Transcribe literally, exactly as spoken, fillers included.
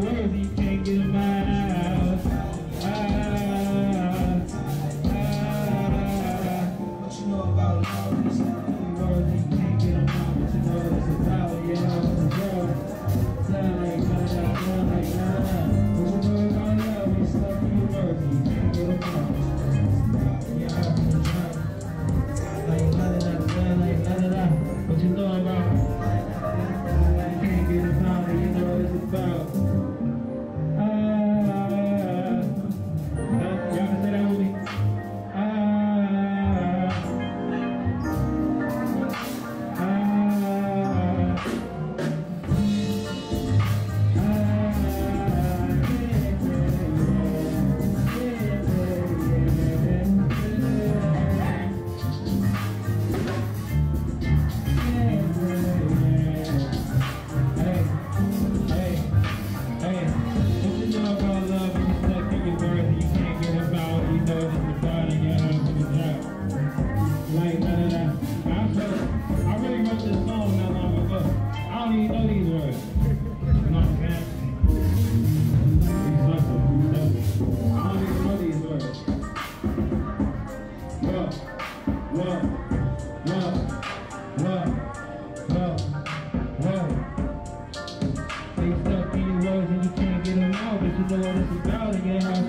the world, he can't get him out. Ah, ah, what you know about Lawrence? The world, he can't get him out. What you know is about, yeah, the world. Sound like that, sound like that. What you know about love? He's stuck in the world, he can't get him out. What you know about? I can't get a pound, you know what it's about. Ah, y'all can say that with me. Ah, ah, ah, like, nah, nah, nah. I, heard, I really wrote this song not long ago. I don't even know these words. You know what I'm saying? I don't even know these words. What? What? What? What? What? What? They stuck in your words and you can't get them out, but you know what it's about again.